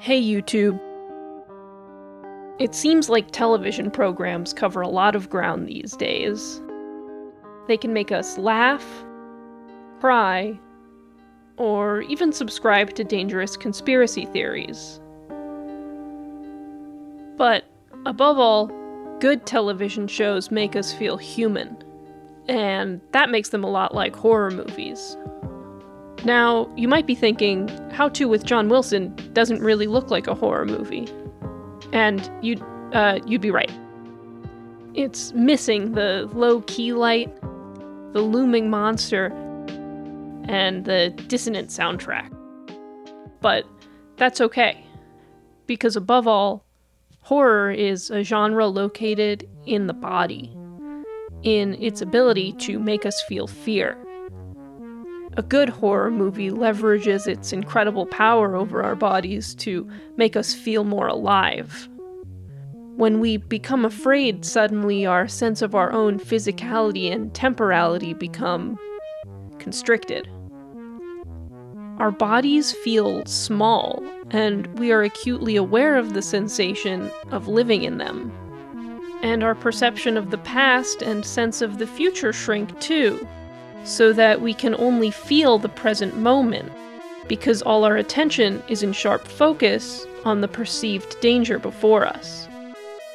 Hey YouTube. It seems like television programs cover a lot of ground these days. They can make us laugh, cry, or even subscribe to dangerous conspiracy theories. But, above all, good television shows make us feel human, and that makes them a lot like horror movies. Now, you might be thinking, How To with John Wilson doesn't really look like a horror movie. And you'd be right. It's missing the low-key light, the looming monster, and the dissonant soundtrack. But that's okay, because above all, horror is a genre located in the body, in its ability to make us feel fear. A good horror movie leverages its incredible power over our bodies to make us feel more alive. When we become afraid, suddenly our sense of our own physicality and temporality become constricted. Our bodies feel small, and we are acutely aware of the sensation of living in them. And our perception of the past and sense of the future shrink too, so that we can only feel the present moment, because all our attention is in sharp focus on the perceived danger before us.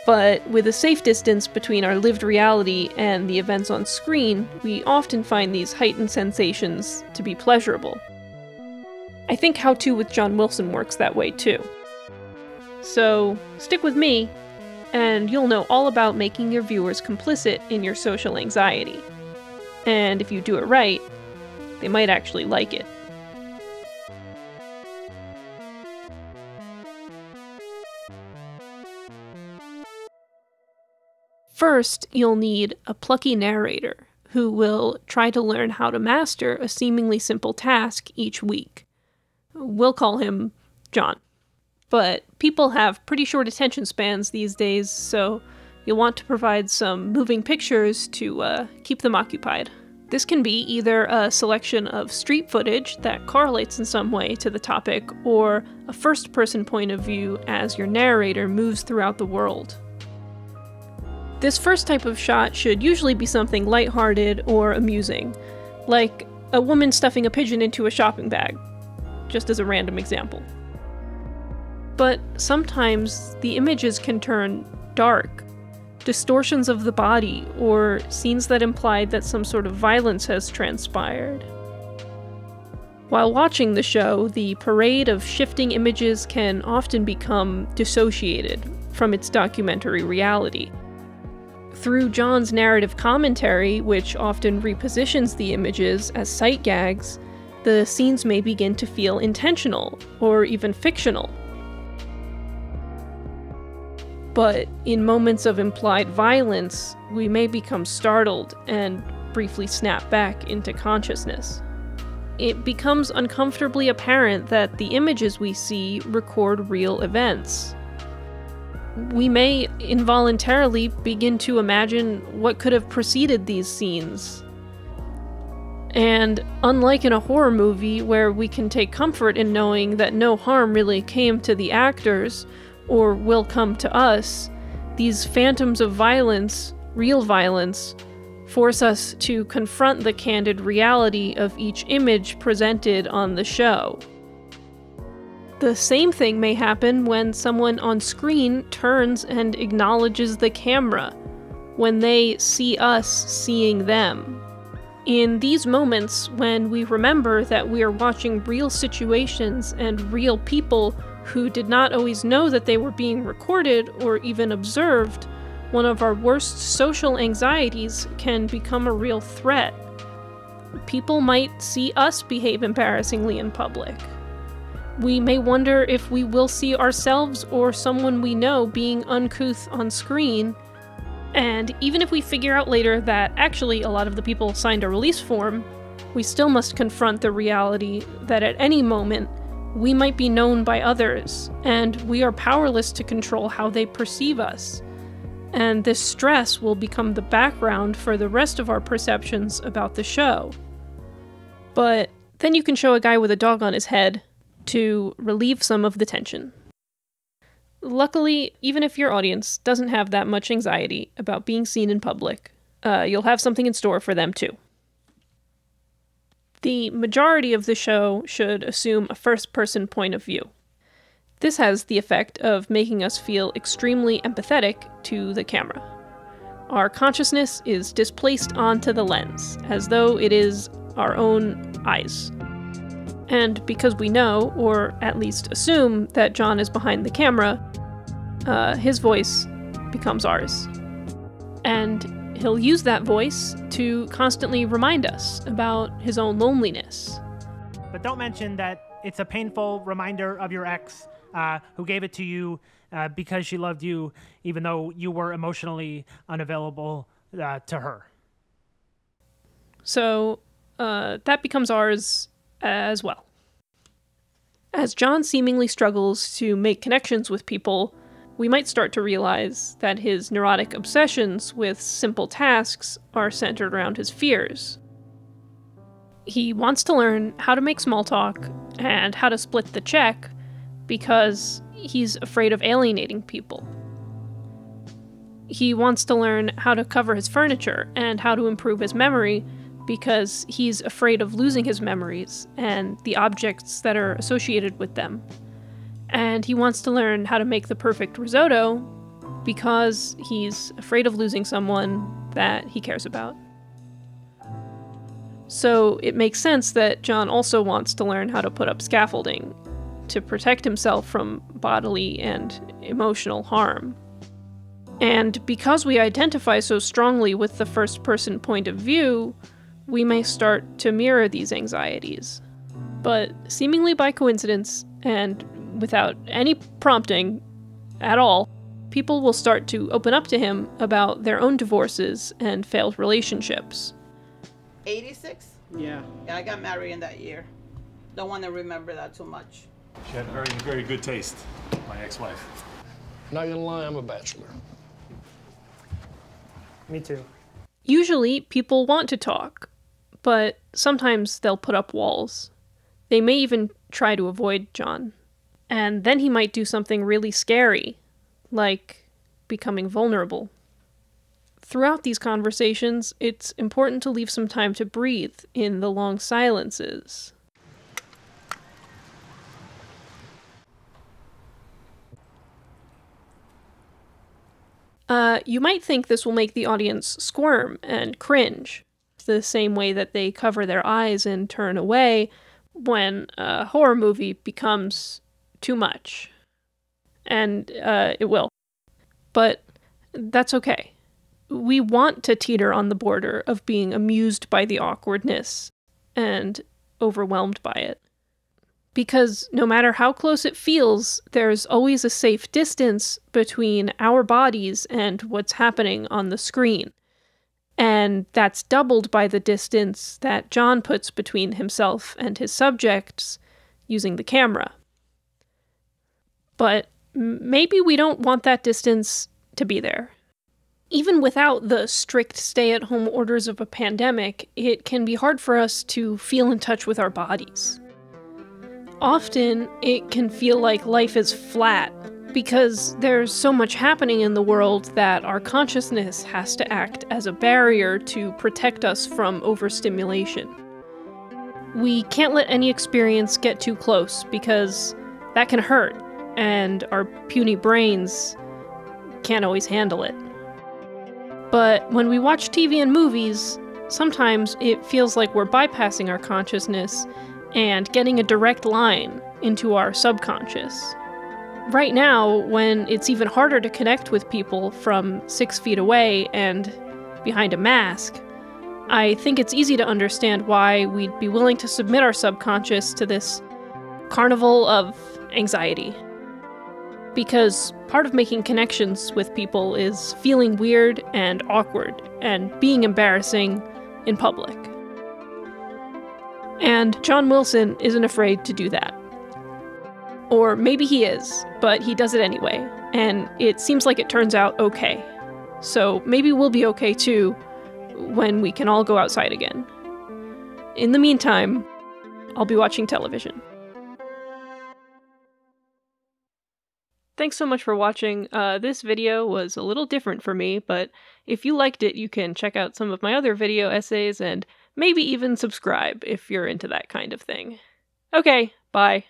But with a safe distance between our lived reality and the events on screen, we often find these heightened sensations to be pleasurable. I think How To with John Wilson works that way too. So stick with me, and you'll know all about making your viewers complicit in your social anxiety. And if you do it right, they might actually like it. First, you'll need a plucky narrator who will try to learn how to master a seemingly simple task each week. We'll call him John. But people have pretty short attention spans these days, so you'll want to provide some moving pictures to keep them occupied. This can be either a selection of street footage that correlates in some way to the topic, or a first-person point of view as your narrator moves throughout the world. This first type of shot should usually be something lighthearted or amusing, like a woman stuffing a pigeon into a shopping bag, just as a random example. But sometimes the images can turn dark. Distortions of the body, or scenes that imply that some sort of violence has transpired. While watching the show, the parade of shifting images can often become dissociated from its documentary reality. Through John's narrative commentary, which often repositions the images as sight gags, the scenes may begin to feel intentional, or even fictional. But in moments of implied violence, we may become startled and briefly snap back into consciousness. It becomes uncomfortably apparent that the images we see record real events. We may involuntarily begin to imagine what could have preceded these scenes. And unlike in a horror movie where we can take comfort in knowing that no harm really came to the actors, or will come to us, these phantoms of violence, real violence, force us to confront the candid reality of each image presented on the show. The same thing may happen when someone on screen turns and acknowledges the camera, when they see us seeing them. In these moments, when we remember that we are watching real situations and real people who did not always know that they were being recorded or even observed, one of our worst social anxieties can become a real threat. People might see us behave embarrassingly in public. We may wonder if we will see ourselves or someone we know being uncouth on screen, and even if we figure out later that actually a lot of the people signed a release form, we still must confront the reality that at any moment, we might be known by others, and we are powerless to control how they perceive us. And this stress will become the background for the rest of our perceptions about the show. But then you can show a guy with a dog on his head to relieve some of the tension. Luckily, even if your audience doesn't have that much anxiety about being seen in public, you'll have something in store for them too. The majority of the show should assume a first-person point of view. This has the effect of making us feel extremely empathetic to the camera. Our consciousness is displaced onto the lens, as though it is our own eyes. And because we know, or at least assume, that John is behind the camera, his voice becomes ours. And he'll use that voice to constantly remind us about his own loneliness. But don't mention that it's a painful reminder of your ex who gave it to you because she loved you, even though you were emotionally unavailable to her. So that becomes ours as well. As John seemingly struggles to make connections with people, we might start to realize that his neurotic obsessions with simple tasks are centered around his fears. He wants to learn how to make small talk and how to split the check because he's afraid of alienating people. He wants to learn how to cover his furniture and how to improve his memory because he's afraid of losing his memories and the objects that are associated with them. And he wants to learn how to make the perfect risotto because he's afraid of losing someone that he cares about. So it makes sense that John also wants to learn how to put up scaffolding to protect himself from bodily and emotional harm. And because we identify so strongly with the first-person point of view, we may start to mirror these anxieties. But seemingly by coincidence, and without any prompting at all, people will start to open up to him about their own divorces and failed relationships. 86? Yeah, I got married in that year. Don't want to remember that too much. She had very, very good taste, my ex-wife. Not gonna lie, I'm a bachelor. Me too. Usually, people want to talk, but sometimes they'll put up walls. They may even try to avoid John. And then he might do something really scary, like becoming vulnerable. Throughout these conversations, it's important to leave some time to breathe in the long silences. You might think this will make the audience squirm and cringe, the same way that they cover their eyes and turn away when a horror movie becomes too much. And it will. But that's okay. We want to teeter on the border of being amused by the awkwardness and overwhelmed by it. Because no matter how close it feels, there's always a safe distance between our bodies and what's happening on the screen. And that's doubled by the distance that John puts between himself and his subjects using the camera. But maybe we don't want that distance to be there. Even without the strict stay-at-home orders of a pandemic, it can be hard for us to feel in touch with our bodies. Often, it can feel like life is flat, because there's so much happening in the world that our consciousness has to act as a barrier to protect us from overstimulation. We can't let any experience get too close, because that can hurt, and our puny brains can't always handle it. But when we watch TV and movies, sometimes it feels like we're bypassing our consciousness and getting a direct line into our subconscious. Right now, when it's even harder to connect with people from 6 feet away and behind a mask, I think it's easy to understand why we'd be willing to submit our subconscious to this carnival of anxiety. Because part of making connections with people is feeling weird and awkward and being embarrassing in public. And John Wilson isn't afraid to do that. Or maybe he is, but he does it anyway, and it seems like it turns out okay. So maybe we'll be okay too when we can all go outside again. In the meantime, I'll be watching television. Thanks so much for watching. This video was a little different for me, but if you liked it, you can check out some of my other video essays and maybe even subscribe if you're into that kind of thing. Okay, bye.